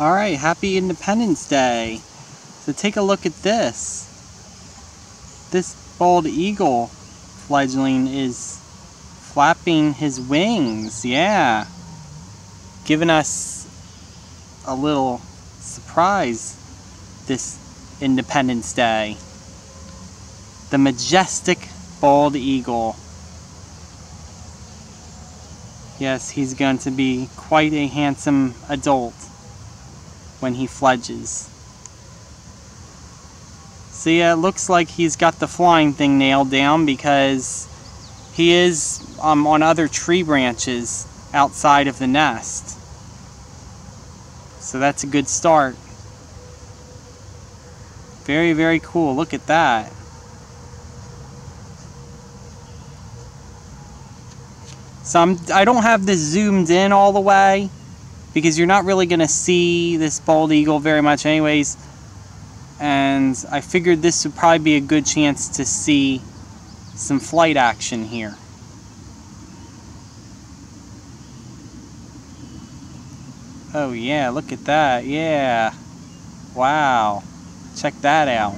Alright, happy Independence Day. So take a look at this. This bald eagle fledgling is flapping his wings, yeah. Giving us a little surprise this Independence Day. The majestic bald eagle. Yes, he's going to be quite a handsome adult when he fledges. See, it looks like he's got the flying thing nailed down because he is on other tree branches outside of the nest. So that's a good start. Very, very cool. Look at that. So I don't have this zoomed in all the way because you're not really going to see this bald eagle very much anyways. And I figured this would probably be a good chance to see some flight action here. Oh yeah, look at that, yeah. Wow, check that out.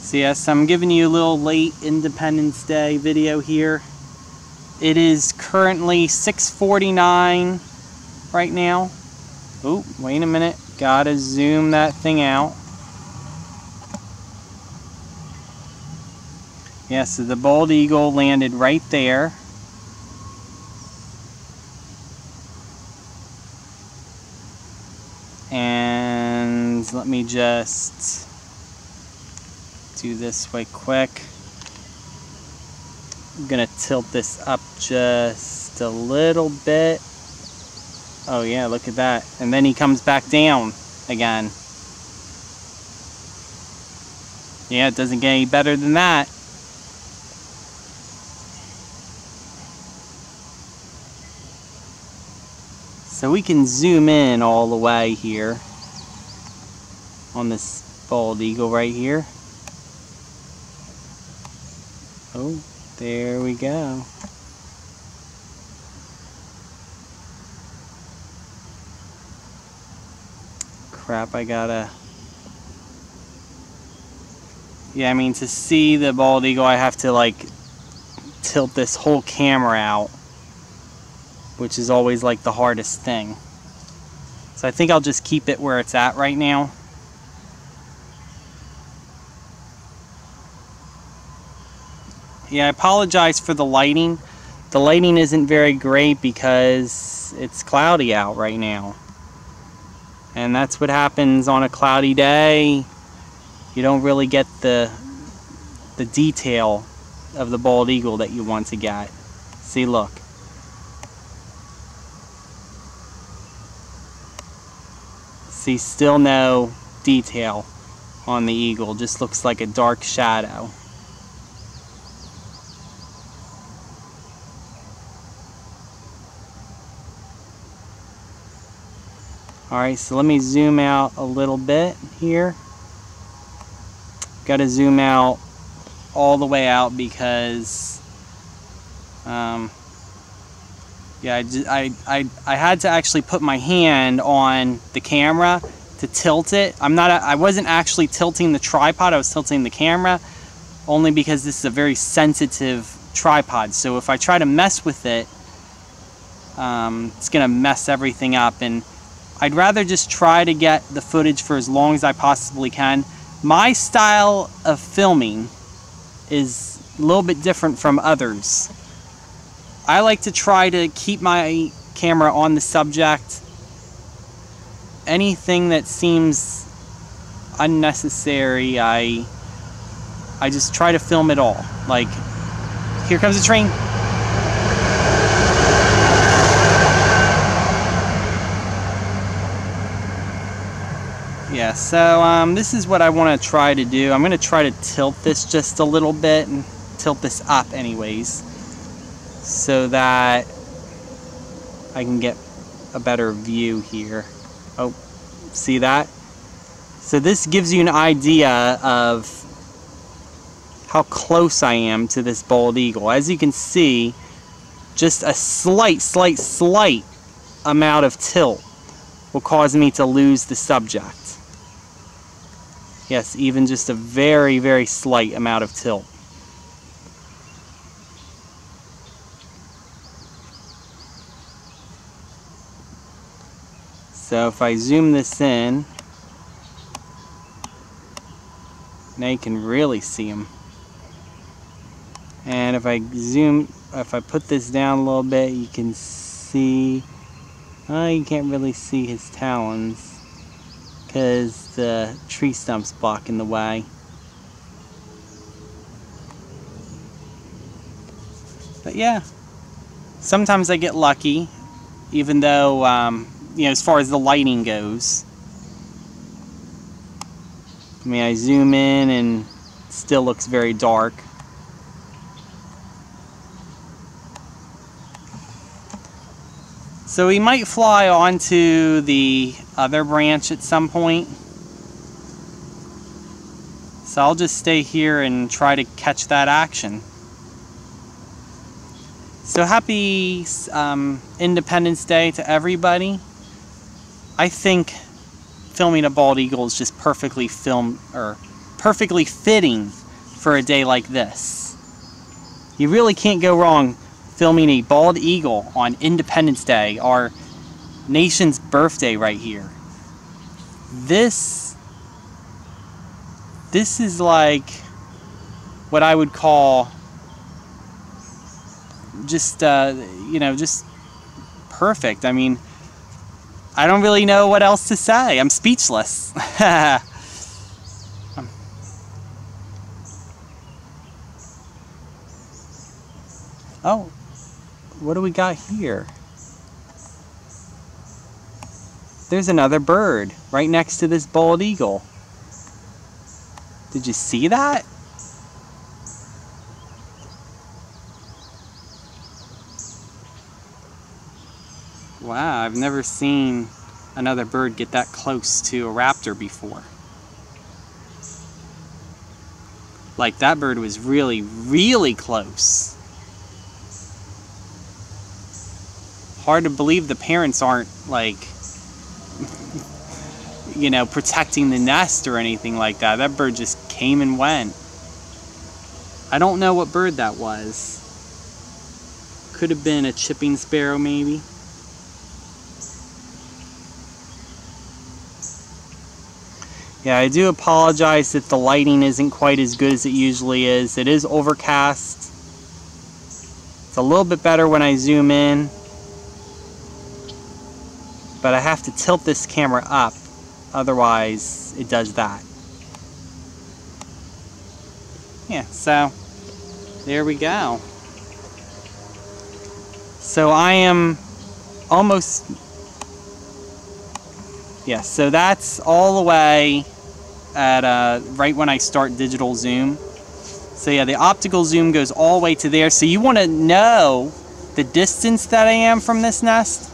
So yes, I'm giving you a little late Independence Day video here. It is currently 6:49 right now. Oh, wait a minute. Gotta zoom that thing out. Yeah, so the bald eagle landed right there. And let me just do this way quick. I'm gonna tilt this up just a little bit. Oh yeah, look at that. And then he comes back down again. Yeah, it doesn't get any better than that. So we can zoom in all the way here on this bald eagle right here. Oh, there we go. Crap, I gotta... Yeah, I mean, to see the bald eagle, I have to, like, tilt this whole camera out, which is always, like, the hardest thing. So I think I'll just keep it where it's at right now. Yeah, I apologize for the lighting. The lighting isn't very great because it's cloudy out right now. And that's what happens on a cloudy day. You don't really get the detail of the bald eagle that you want to get. See, look. See, still no detail on the eagle. Just looks like a dark shadow. Alright, so let me zoom out a little bit here. Got to zoom out all the way out because yeah, I had to actually put my hand on the camera to tilt it. I wasn't actually tilting the tripod, I was tilting the camera only because this is a very sensitive tripod. So if I try to mess with it, it's gonna mess everything up, and I'd rather just try to get the footage for as long as I possibly can. My style of filming is a little bit different from others. I like to try to keep my camera on the subject. Anything that seems unnecessary, I just try to film it all. Like, here comes a train. Yeah, so this is what I want to try to do. I'm going to try to tilt this just a little bit and tilt this up anyways so that I can get a better view here. Oh, see that? So this gives you an idea of how close I am to this bald eagle. As you can see, just a slight amount of tilt will cause me to lose the subject. Yes, even just a very slight amount of tilt. So if I zoom this in, now you can really see him. And if I zoom, if I put this down a little bit, you can see, oh, you can't really see his talons because the tree stump's blocking the way. But yeah, sometimes I get lucky, even though you know, as far as the lighting goes. I mean, I zoom in and it still looks very dark. So we might fly onto the other branch at some point. So I'll just stay here and try to catch that action. So happy Independence Day to everybody. I think filming a bald eagle is just perfectly filmed, or perfectly fitting for a day like this. You really can't go wrong filming a bald eagle on Independence Day, our nation's birthday right here. This is like what I would call just, you know, just perfect. I mean, I don't really know what else to say. I'm speechless. Oh, what do we got here? There's another bird right next to this bald eagle. Did you see that? Wow, I've never seen another bird get that close to a raptor before. Like, that bird was really close. Hard to believe the parents aren't, like, you know, protecting the nest or anything like that. That bird just came and went. I don't know what bird that was. Could have been a chipping sparrow, maybe. Yeah, I do apologize that the lighting isn't quite as good as it usually is. It is overcast. It's a little bit better when I zoom in. But I have to tilt this camera up, otherwise it does that. Yeah, so there we go. So I am almost... Yeah, so that's all the way at right when I start digital zoom. So yeah, the optical zoom goes all the way to there. So you want to know the distance that I am from this nest?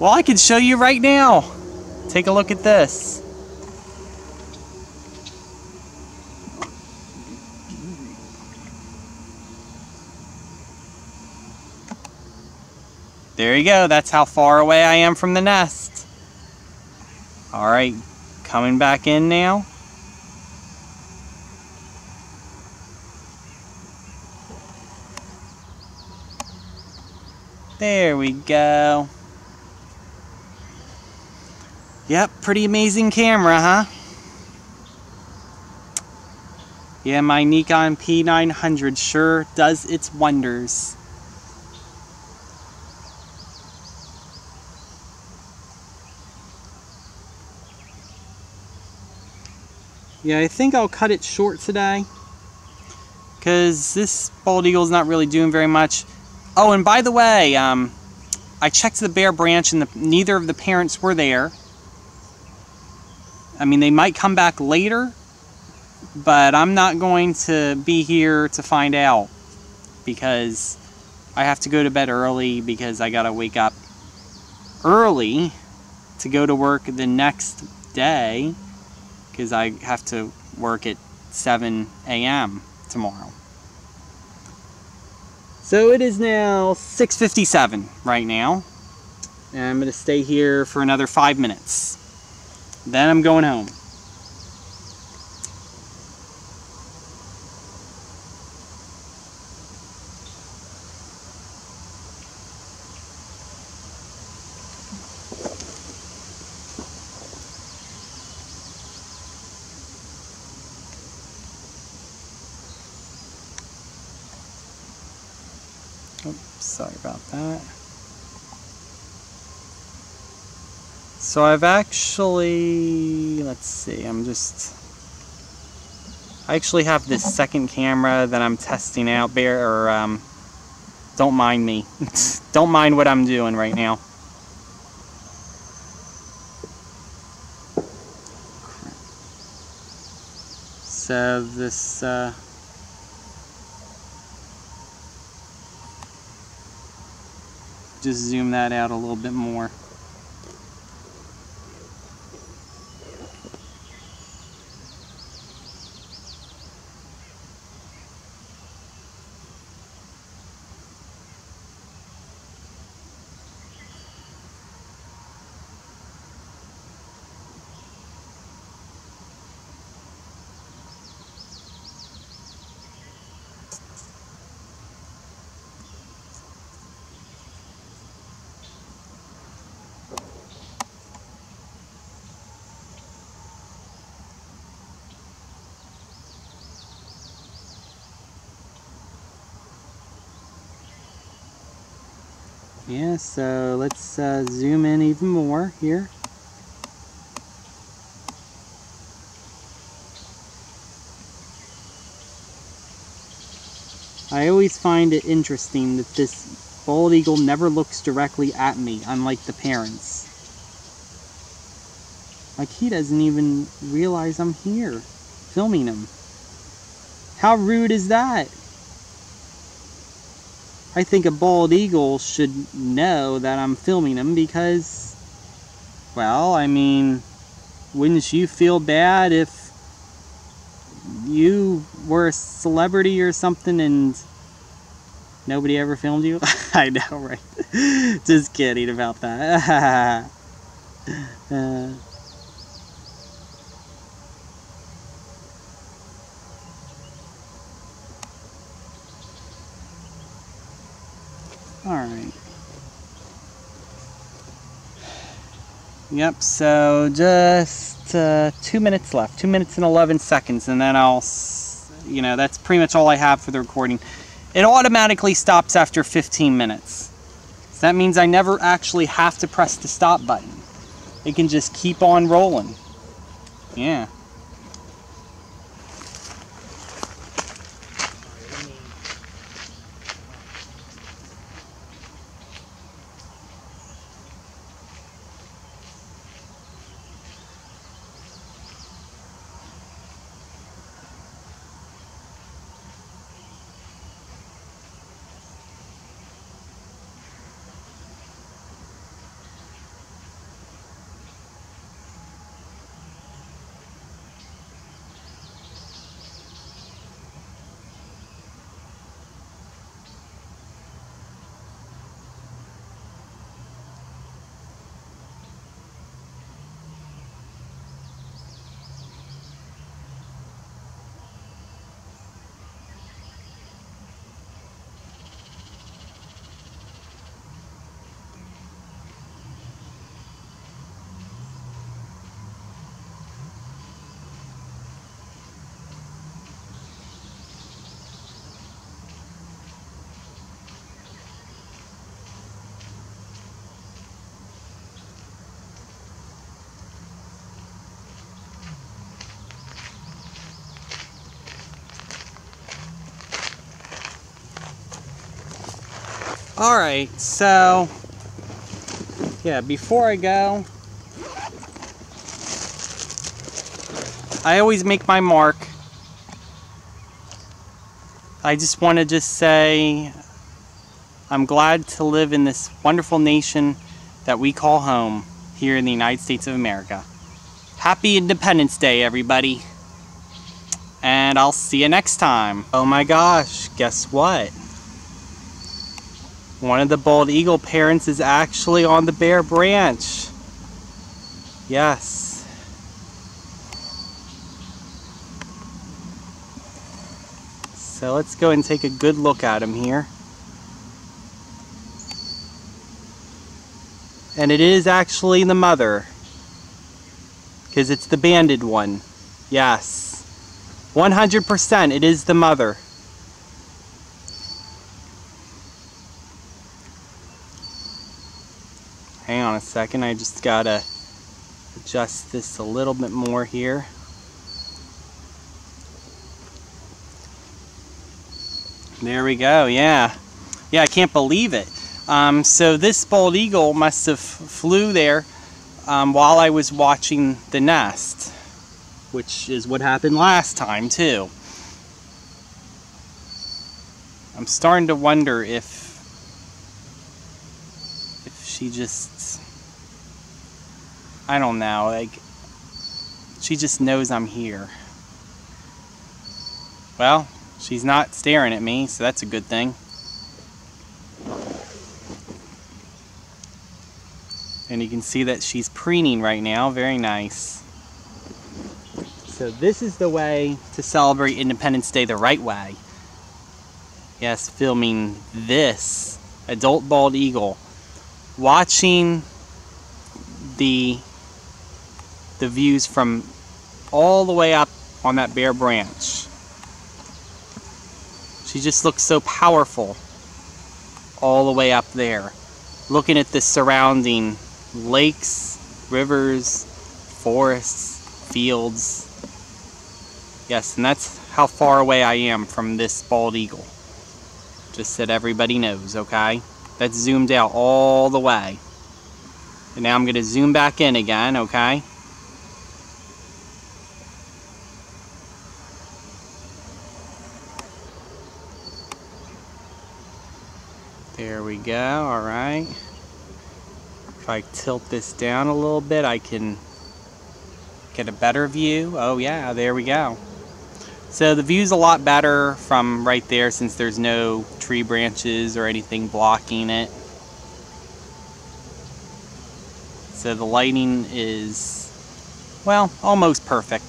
Well, I can show you right now. Take a look at this. There you go. That's how far away I am from the nest. Alright, coming back in now. There we go. Yep, pretty amazing camera, huh? Yeah, my Nikon P900 sure does its wonders. Yeah, I think I'll cut it short today because this bald eagle's not really doing very much. Oh, and by the way, I checked the bare branch and neither of the parents were there. I mean, they might come back later, but I'm not going to be here to find out because I have to go to bed early because I gotta wake up early to go to work the next day. Because I have to work at 7 a.m. tomorrow. So it is now 6:57 right now, and I'm going to stay here for another 5 minutes. Then I'm going home. Oops, sorry about that. So I've actually, let's see, I actually have this second camera that I'm testing out. Don't mind me. Don't mind what I'm doing right now. So this, just zoom that out a little bit more. Yeah, so let's zoom in even more here. I always find it interesting that this bald eagle never looks directly at me, unlike the parents. Like, he doesn't even realize I'm here filming him. How rude is that? I think a bald eagle should know that I'm filming him because, well, I mean, wouldn't you feel bad if you were a celebrity or something and nobody ever filmed you? I know, right? Just kidding about that. Alright. Yep, so just 2 minutes left. 2 minutes and 11 seconds, and then I'll, you know, that's pretty much all I have for the recording. It automatically stops after 15 minutes. So that means I never actually have to press the stop button. It can just keep on rolling. Yeah. Alright, so, yeah, before I go, I always make my mark. I just want to say, I'm glad to live in this wonderful nation that we call home here in the United States of America. Happy Independence Day, everybody. And and I'll see you next time. Oh my gosh, guess what? One of the bald eagle parents is actually on the bare branch. Yes. So let's go and take a good look at him here. And it is actually the mother, because it's the banded one. Yes, 100% it is the mother. Hang on a second, I just gotta adjust this a little bit more here. There we go, yeah. Yeah, I can't believe it. So this bald eagle must have flew there while I was watching the nest, which is what happened last time too. I'm starting to wonder if she just, I don't know, like, she just knows I'm here. Well, she's not staring at me, so that's a good thing. And you can see that she's preening right now. Very nice. So this is the way to celebrate Independence Day the right way. Yes, filming this adult bald eagle, watching the views from all the way up on that bare branch. She just looks so powerful all the way up there, looking at the surrounding lakes, rivers, forests, fields. Yes, and that's how far away I am from this bald eagle. Just so that everybody knows, okay? That's zoomed out all the way. And now I'm going to zoom back in again, okay? There we go, alright. If I tilt this down a little bit, I can get a better view. Oh yeah, there we go. So the view's a lot better from right there since there's no tree branches or anything blocking it. So the lighting is, well, almost perfect.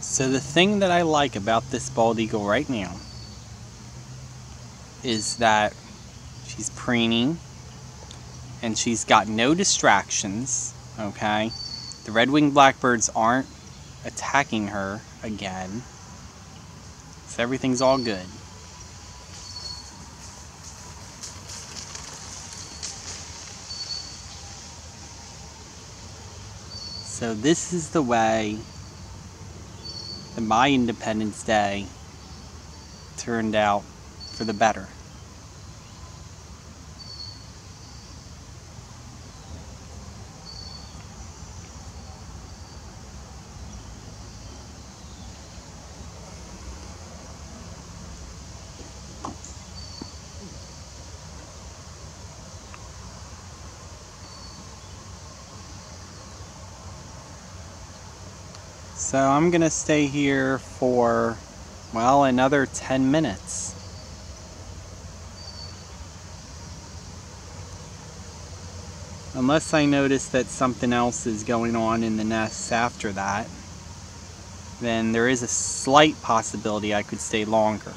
So the thing that I like about this bald eagle right now is that she's preening and she's got no distractions, okay? The red-winged blackbirds aren't attacking her again, so everything's all good. So this is the way my Independence Day turned out for the better. So I'm gonna stay here for, well, another 10 minutes. Unless I notice that something else is going on in the nests after that, then there is a slight possibility I could stay longer.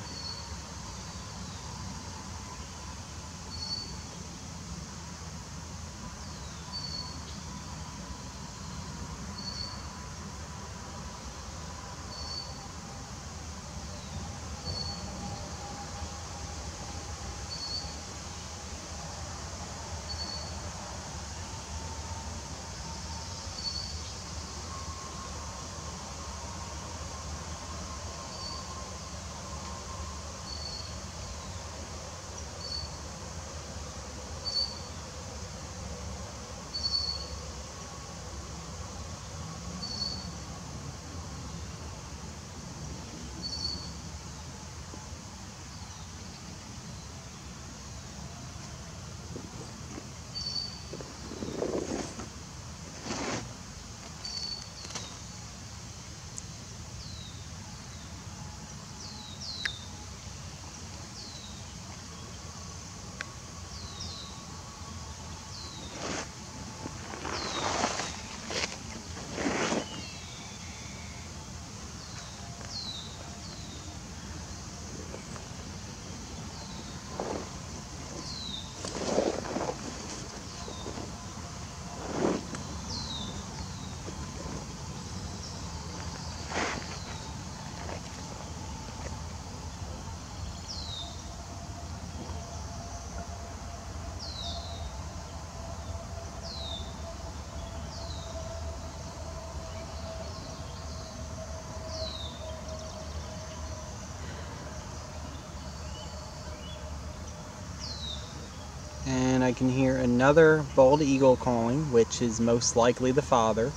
I can hear another bald eagle calling, which is most likely the father.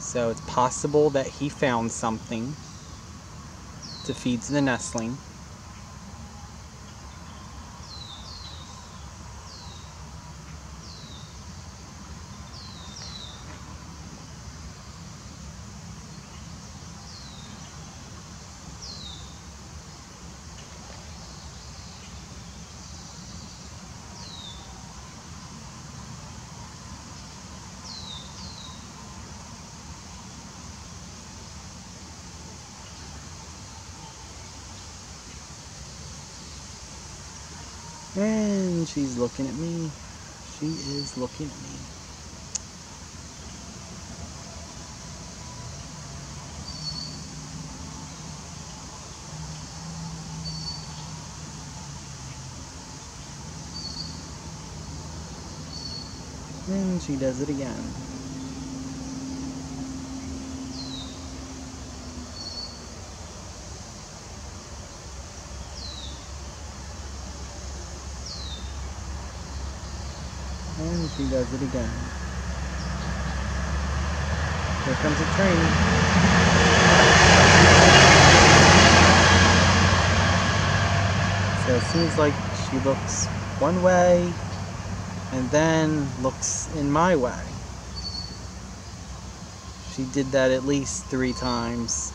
So it's possible that he found something to feed to the nestling. And she's looking at me. She is looking at me. And she does it again. And she does it again. Here comes a train. So it seems like she looks one way and then looks in my way. She did that at least 3 times.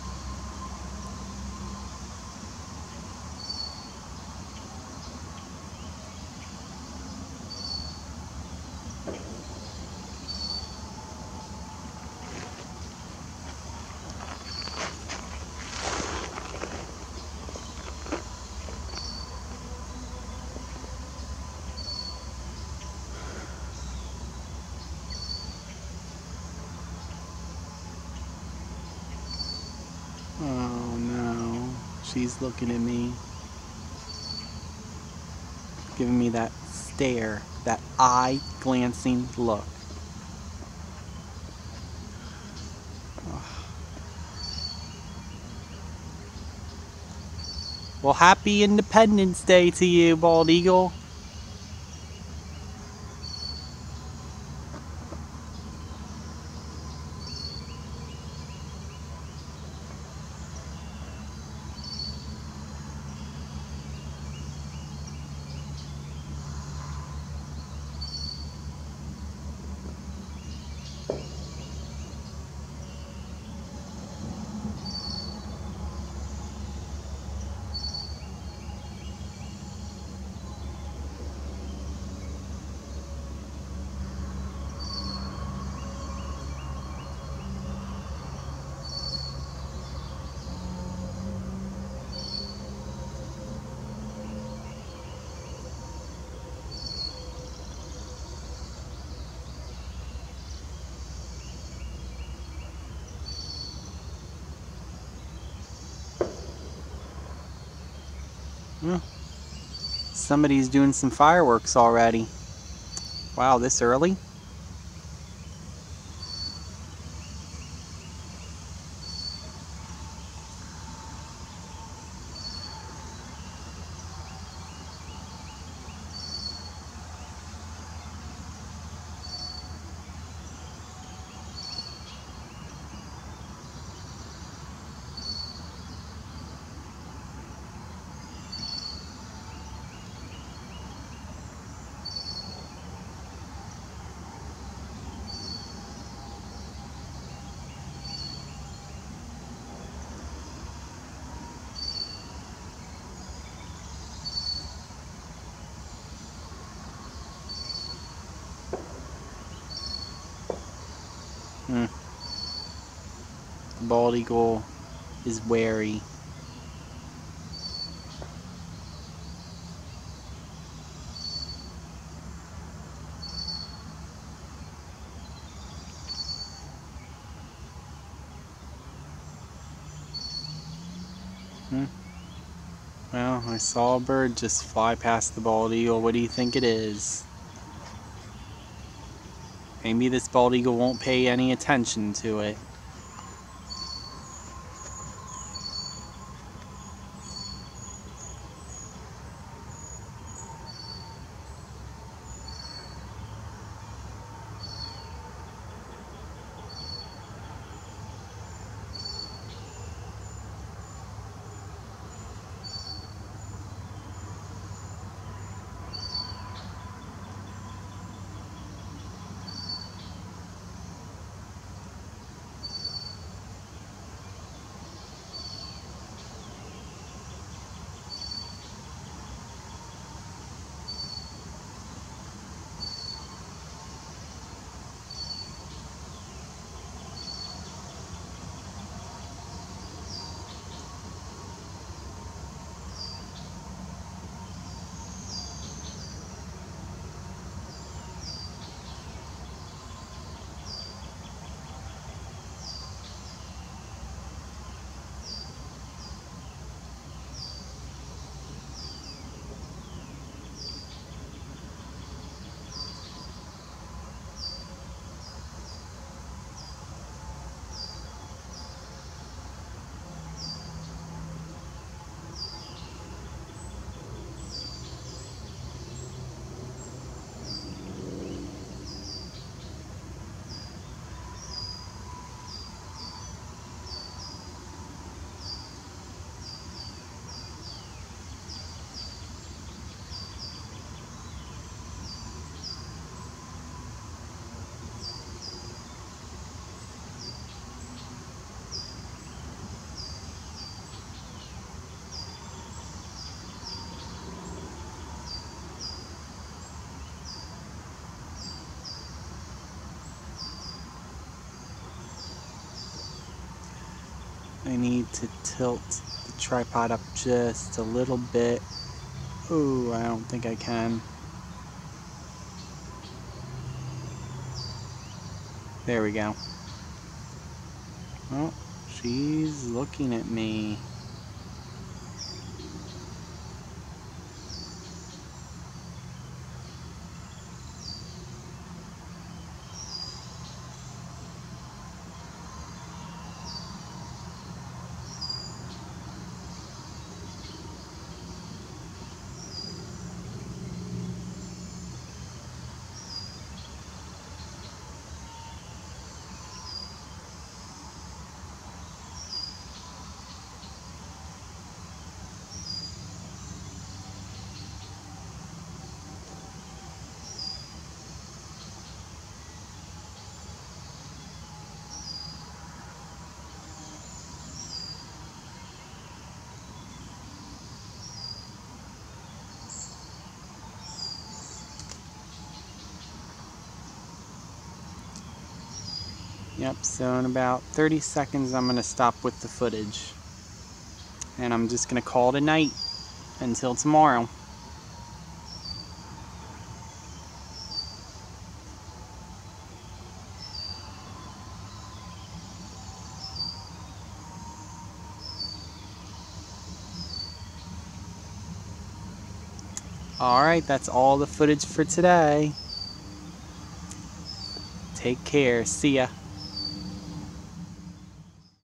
Oh no, she's looking at me, giving me that stare, that eye-glancing look. Oh. Well, happy Independence Day to you, bald eagle. Well, somebody's doing some fireworks already. Wow, this early? Hmm. The bald eagle is wary. Well, I saw a bird just fly past the bald eagle. What do you think it is? Maybe this bald eagle won't pay any attention to it. I need to tilt the tripod up just a little bit. Ooh, I don't think I can. There we go. Oh, she's looking at me. Yep, so in about 30 seconds I'm going to stop with the footage. And I'm just going to call it a night until tomorrow. Alright, that's all the footage for today. Take care, see ya.